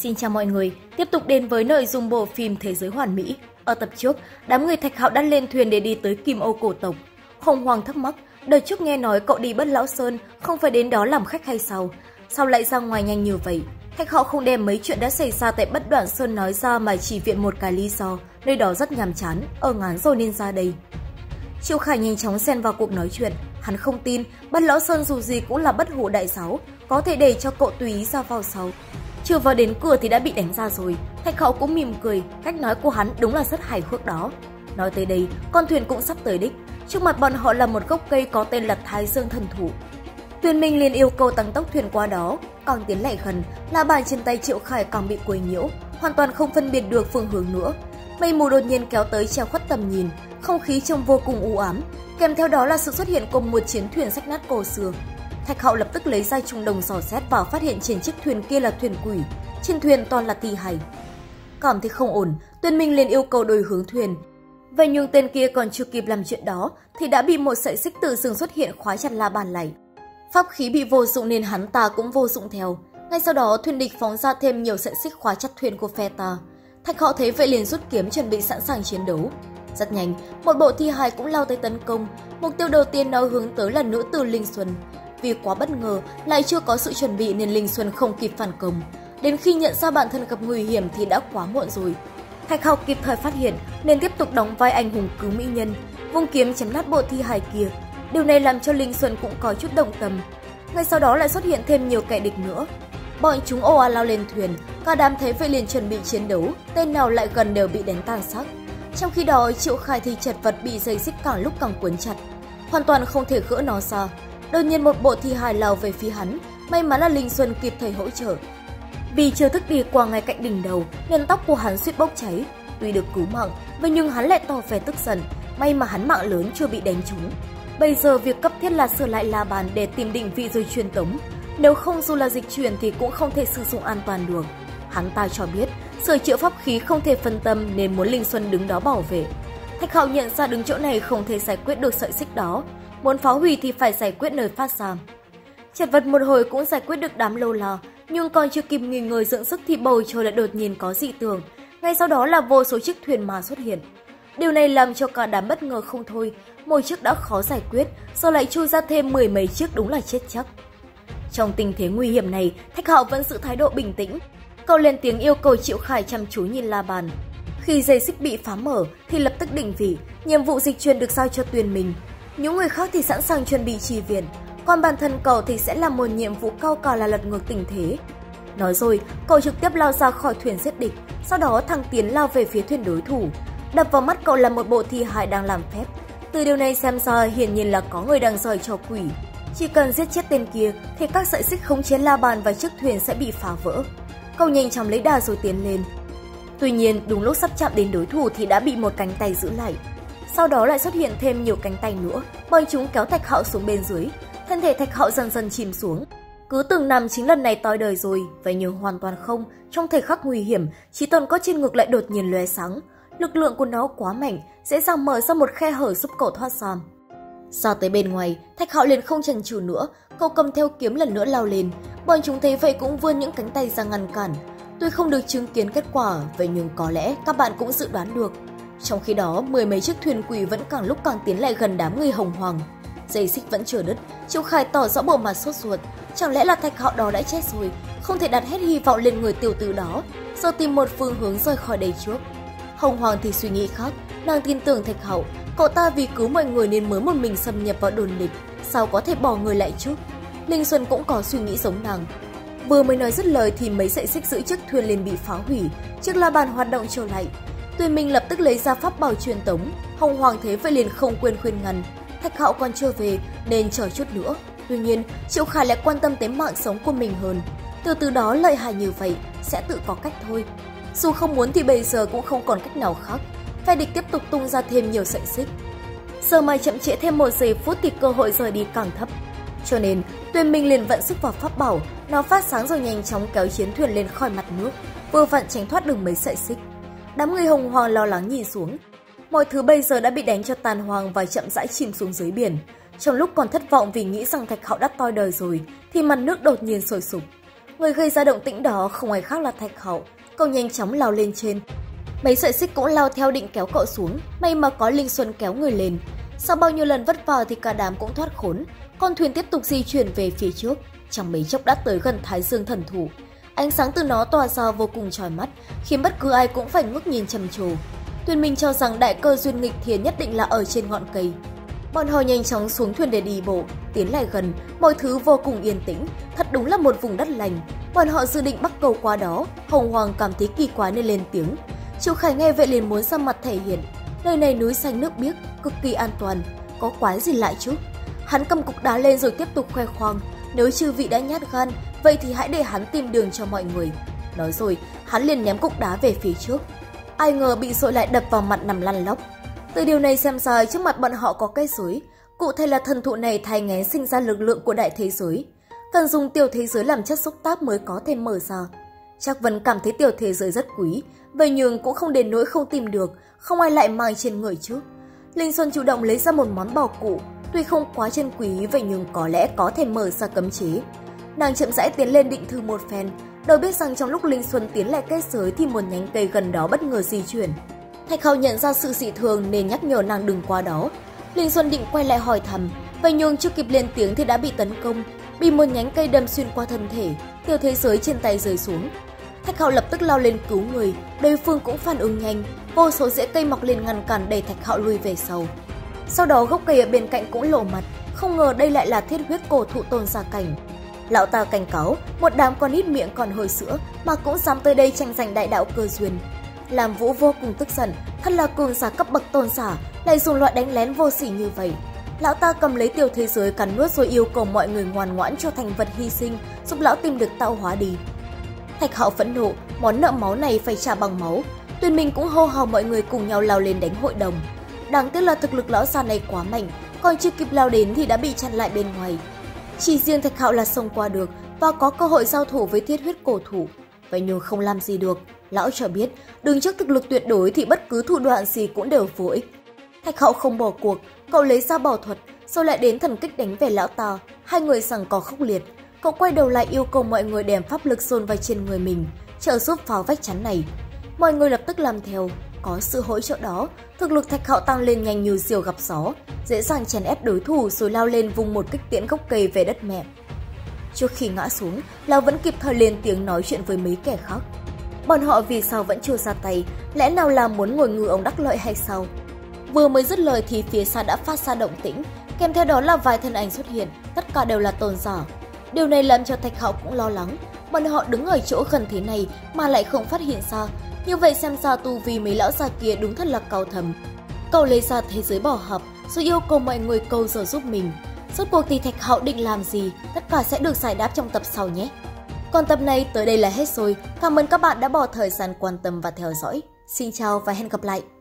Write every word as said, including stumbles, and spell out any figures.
Xin chào mọi người, tiếp tục đến với nội dung bộ phim Thế Giới Hoàn Mỹ. Ở tập trước, đám người Thạch Hạo đã lên thuyền để đi tới Kim Ô cổ tộc. Hồng Hoàng thắc mắc, đời trước nghe nói cậu đi Bất Lão Sơn, không phải đến đó làm khách hay sao? Sao lại ra ngoài nhanh như vậy? Thạch Hạo không đem mấy chuyện đã xảy ra tại Bất Đoạn Sơn nói ra mà chỉ viện một cái lý do, nơi đó rất nhàm chán, ở ngán rồi nên ra đây. Triệu Khải nhanh chóng xen vào cuộc nói chuyện, hắn không tin Bất Lão Sơn dù gì cũng là bất hủ đại giáo, có thể để cho cậu tùy ý ra vào sau. Chưa vào đến cửa thì đã bị đánh ra rồi, Thạch Hạo cũng mỉm cười, cách nói của hắn đúng là rất hài hước đó. Nói tới đây, con thuyền cũng sắp tới đích, trước mặt bọn họ là một gốc cây có tên là Thái Dương Thần Thụ. Tuyền Minh liền yêu cầu tăng tốc thuyền qua đó, càng tiến lại gần, lá bàn trên tay Triệu Khải càng bị quấy nhiễu, hoàn toàn không phân biệt được phương hướng nữa. Mây mù đột nhiên kéo tới che khuất tầm nhìn, không khí trông vô cùng u ám, kèm theo đó là sự xuất hiện của một chiến thuyền rách nát cổ xưa. Thạch Hạo lập tức lấy dây trùng đồng dò xét và phát hiện trên chiếc thuyền kia là thuyền quỷ, trên thuyền toàn là thi hài. Cảm thấy không ổn, Tuyền Minh liền yêu cầu đổi hướng thuyền. Vậy nhưng tên kia còn chưa kịp làm chuyện đó thì đã bị một sợi xích từ rừng xuất hiện khóa chặt la bàn lại. Pháp khí bị vô dụng nên hắn ta cũng vô dụng theo. Ngay sau đó thuyền địch phóng ra thêm nhiều sợi xích khóa chặt thuyền của phe ta. Thạch Hạo thấy vậy liền rút kiếm chuẩn bị sẵn sàng chiến đấu. Rất nhanh, một bộ thi hài cũng lao tới tấn công. Mục tiêu đầu tiên nó hướng tới là nữ tử Linh Xuân. Vì quá bất ngờ, lại chưa có sự chuẩn bị nên Linh Xuân không kịp phản công. Đến khi nhận ra bản thân gặp nguy hiểm thì đã quá muộn rồi. Thạch Hạo kịp thời phát hiện nên tiếp tục đóng vai anh hùng cứu mỹ nhân, vung kiếm chém nát bộ thi hài kia. Điều này làm cho Linh Xuân cũng có chút động tâm. Ngay sau đó lại xuất hiện thêm nhiều kẻ địch nữa. Bọn chúng ồ à lao lên thuyền, cả đám thấy vậy liền chuẩn bị chiến đấu, tên nào lại gần đều bị đánh tan xác. Trong khi đó, Triệu Khải thì chật vật bị dây xích càng lúc càng cuốn chặt, hoàn toàn không thể gỡ nó ra. Đột nhiên một bộ thi hài lao về phía hắn, may mắn là Linh Xuân kịp thời hỗ trợ. Vì chiêu thức đi qua ngay cạnh đỉnh đầu nên tóc của hắn suýt bốc cháy. Tuy được cứu mạng, vậy nhưng hắn lại tỏ vẻ tức giận, may mà hắn mạng lớn chưa bị đánh trúng. Bây giờ việc cấp thiết là sửa lại la bàn để tìm định vị rồi truyền tống, nếu không dù là dịch chuyển thì cũng không thể sử dụng an toàn được. Hắn ta cho biết sửa chữa pháp khí không thể phân tâm nên muốn Linh Xuân đứng đó bảo vệ. Thạch Hạo nhận ra đứng chỗ này không thể giải quyết được sợi xích đó, muốn phá hủy thì phải giải quyết nơi phát ra. Chật vật một hồi cũng giải quyết được đám lâu la, nhưng còn chưa kịp nghỉ ngơi dưỡng sức thì bầu trời lại đột nhiên có dị tường, ngay sau đó là vô số chiếc thuyền ma xuất hiện. Điều này làm cho cả đám bất ngờ không thôi, mỗi chiếc đã khó giải quyết, giờ lại chui ra thêm mười mấy chiếc đúng là chết chắc. Trong tình thế nguy hiểm này, Thạch Hạo vẫn giữ thái độ bình tĩnh. Cậu lên tiếng yêu cầu Triệu Khải chăm chú nhìn la bàn. Khi dây xích bị phá mở thì lập tức định vị, nhiệm vụ dịch chuyển được giao cho Tuyền Minh. Những người khác thì sẵn sàng chuẩn bị trì viện, còn bản thân cậu thì sẽ làm một nhiệm vụ cao cả là lật ngược tình thế. Nói rồi, cậu trực tiếp lao ra khỏi thuyền giết địch, sau đó thăng tiến lao về phía thuyền đối thủ. Đập vào mắt cậu là một bộ thi hài đang làm phép. Từ điều này xem ra hiển nhiên là có người đang giỏi trò quỷ. Chỉ cần giết chết tên kia thì các sợi xích khống chế la bàn và chiếc thuyền sẽ bị phá vỡ. Cậu nhanh chóng lấy đà rồi tiến lên. Tuy nhiên, đúng lúc sắp chạm đến đối thủ thì đã bị một cánh tay giữ lại. Sau đó lại xuất hiện thêm nhiều cánh tay nữa, bọn chúng kéo Thạch Hạo xuống bên dưới. Thân thể Thạch Hạo dần dần chìm xuống. Cứ tưởng nằm chính lần này toi đời rồi, vậy nhưng hoàn toàn không. Trong thời khắc nguy hiểm, chỉ toàn có trên ngực lại đột nhiên lóe sáng. Lực lượng của nó quá mạnh, dễ dàng mở ra một khe hở giúp cậu thoát ra. Ra tới bên ngoài, Thạch Hạo liền không chần chừ nữa, cậu cầm theo kiếm lần nữa lao lên. Bọn chúng thấy vậy cũng vươn những cánh tay ra ngăn cản. Tuy không được chứng kiến kết quả, vậy nhưng có lẽ các bạn cũng dự đoán được. Trong khi đó, mười mấy chiếc thuyền quỷ vẫn càng lúc càng tiến lại gần đám người Hồng Hoàng. Dây xích vẫn chưa đứt, Triệu Khải tỏ rõ bộ mặt sốt ruột. Chẳng lẽ là Thạch Hạo đó đã chết rồi, không thể đặt hết hy vọng lên người tiểu tử đó, rồi tìm một phương hướng rời khỏi đây trước. Hồng Hoàng thì suy nghĩ khác, nàng tin tưởng Thạch Hạo, cậu ta vì cứu mọi người nên mới một mình xâm nhập vào đồn địch, sao có thể bỏ người lại chứ? Linh Xuân cũng có suy nghĩ giống nàng. Vừa mới nói dứt lời thì mấy sợi xích giữ chiếc thuyền liền bị phá hủy, chiếc la bàn hoạt động trở lại. Tuyền Minh lập tức lấy ra pháp bảo truyền tống, Hồng Hoàng thế vậy liền không quên khuyên ngăn. Thạch Hạo còn chưa về nên chờ chút nữa. Tuy nhiên, Triệu Khải lại quan tâm tới mạng sống của mình hơn. Từ từ đó lợi hại như vậy sẽ tự có cách thôi. Dù không muốn thì bây giờ cũng không còn cách nào khác. Phe địch tiếp tục tung ra thêm nhiều sợi xích. Giờ mà chậm trễ thêm một giây phút thì cơ hội rời đi càng thấp. Cho nên, Tuyền Minh liền vận sức vào pháp bảo, nó phát sáng rồi nhanh chóng kéo chiến thuyền lên khỏi mặt nước, vừa vặn tránh thoát được mấy sợi xích. Đám người Hồng Hoàng lo lắng nhìn xuống. Mọi thứ bây giờ đã bị đánh cho tàn hoang và chậm rãi chìm xuống dưới biển. Trong lúc còn thất vọng vì nghĩ rằng Thạch Hạo đã toi đời rồi, thì mặt nước đột nhiên sôi sục. Người gây ra động tĩnh đó không ai khác là Thạch Hậu. Cậu nhanh chóng lao lên trên. Mấy sợi xích cũng lao theo định kéo cậu xuống, may mà có Linh Xuân kéo người lên. Sau bao nhiêu lần vất vả thì cả đám cũng thoát khốn. Con thuyền tiếp tục di chuyển về phía trước, trong mấy chốc đã tới gần Thái Dương Thần Thủ. Ánh sáng từ nó tỏa ra vô cùng chói mắt, khiến bất cứ ai cũng phải ngước nhìn trầm trồ. Tuyên Minh cho rằng đại cơ duyên nghịch thiên nhất định là ở trên ngọn cây. Bọn họ nhanh chóng xuống thuyền để đi bộ, tiến lại gần, mọi thứ vô cùng yên tĩnh, thật đúng là một vùng đất lành. Bọn họ dự định bắt cầu qua đó, Hồng Hoàng cảm thấy kỳ quái nên lên tiếng. Chu Khải nghe vậy liền muốn ra mặt thể hiện, nơi này núi xanh nước biếc, cực kỳ an toàn, có quái gì lại chứ? Hắn cầm cục đá lên rồi tiếp tục khoe khoang, nếu chư vị đã nhát gan, vậy thì hãy để hắn tìm đường cho mọi người. Nói rồi, hắn liền ném cục đá về phía trước. Ai ngờ bị dội lại đập vào mặt nằm lăn lóc. Từ điều này xem ra trước mặt bọn họ có cái giới, cụ thể là thần thụ này thay ngén sinh ra lực lượng của đại thế giới. Cần dùng tiểu thế giới làm chất xúc tác mới có thể mở ra. Trác Vân cảm thấy tiểu thế giới rất quý, vậy nhưng cũng không đến nỗi không tìm được, không ai lại mang trên người chứ. Linh Xuân chủ động lấy ra một món bảo cụ, tuy không quá chân quý vậy nhưng có lẽ có thể mở ra cấm chế. Nàng chậm rãi tiến lên định thư một phen, đâu biết rằng trong lúc Linh Xuân tiến lại kết giới thì một nhánh cây gần đó bất ngờ di chuyển. Thạch Hậu nhận ra sự dị thường nên nhắc nhở nàng đừng qua đó. Linh Xuân định quay lại hỏi thầm, vậy nhưng chưa kịp lên tiếng thì đã bị tấn công, bị một nhánh cây đâm xuyên qua thân thể, tiểu thế giới trên tay rơi xuống. Thạch Hậu lập tức lao lên cứu người, đối phương cũng phản ứng nhanh, vô số rễ cây mọc lên ngăn cản đẩy Thạch Hậu lui về sau. Sau đó gốc cây ở bên cạnh cũng lộ mặt, không ngờ đây lại là thiết huyết cổ thụ Tôn Giả Cảnh. Lão ta cảnh cáo, một đám con hít miệng còn hơi sữa mà cũng dám tới đây tranh giành đại đạo cơ duyên. Lam Vũ vô cùng tức giận, thật là cường giả cấp bậc Tôn Giả lại dùng loại đánh lén vô sỉ như vậy. Lão ta cầm lấy tiểu thế giới cắn nuốt rồi yêu cầu mọi người ngoan ngoãn cho thành vật hy sinh, giúp lão tìm được tạo hóa đi. Thạch Hậu phẫn nộ, món nợ máu này phải trả bằng máu. Tuyên Minh cũng hô hào mọi người cùng nhau lao lên đánh hội đồng. Đáng tiếc là thực lực lão già này quá mạnh, còn chưa kịp lao đến thì đã bị chặn lại bên ngoài. Chỉ riêng Thạch Hậu là xông qua được và có cơ hội giao thủ với thiết huyết cổ thủ, vậy nhưng không làm gì được. Lão cho biết, đứng trước thực lực tuyệt đối thì bất cứ thủ đoạn gì cũng đều vô ích. Thạch Hậu không bỏ cuộc, cậu lấy ra bảo thuật, rồi lại đến thần kích đánh về lão ta. Hai người giằng co khốc liệt, cậu quay đầu lại yêu cầu mọi người đem pháp lực dồn vào trên người mình, trợ giúp phá vách chắn này. Mọi người lập tức làm theo, có sự hỗ trợ đó, thực lực Thạch Hậu tăng lên nhanh như diều gặp gió, dễ dàng chèn ép đối thủ rồi lao lên vùng một kích tiễn gốc cây về đất mẹ. Trước khi ngã xuống, lão vẫn kịp thời lên tiếng nói chuyện với mấy kẻ khác. Bọn họ vì sao vẫn chưa ra tay, lẽ nào là muốn ngồi ngư ông đắc lợi hay sao? Vừa mới dứt lời thì phía xa đã phát ra động tĩnh, kèm theo đó là vài thân ảnh xuất hiện, tất cả đều là Tôn Giả. Điều này làm cho Thạch Hậu cũng lo lắng, bọn họ đứng ở chỗ gần thế này mà lại không phát hiện ra, như vậy xem ra tu vi mấy lão già kia đúng thật là cao thầm. Cậu lấy ra thế giới bảo hạp, rồi yêu cầu mọi người câu giờ giúp mình. Rốt cuộc thì Thạch Hậu định làm gì, tất cả sẽ được giải đáp trong tập sau nhé. Còn tập này tới đây là hết rồi. Cảm ơn các bạn đã bỏ thời gian quan tâm và theo dõi. Xin chào và hẹn gặp lại!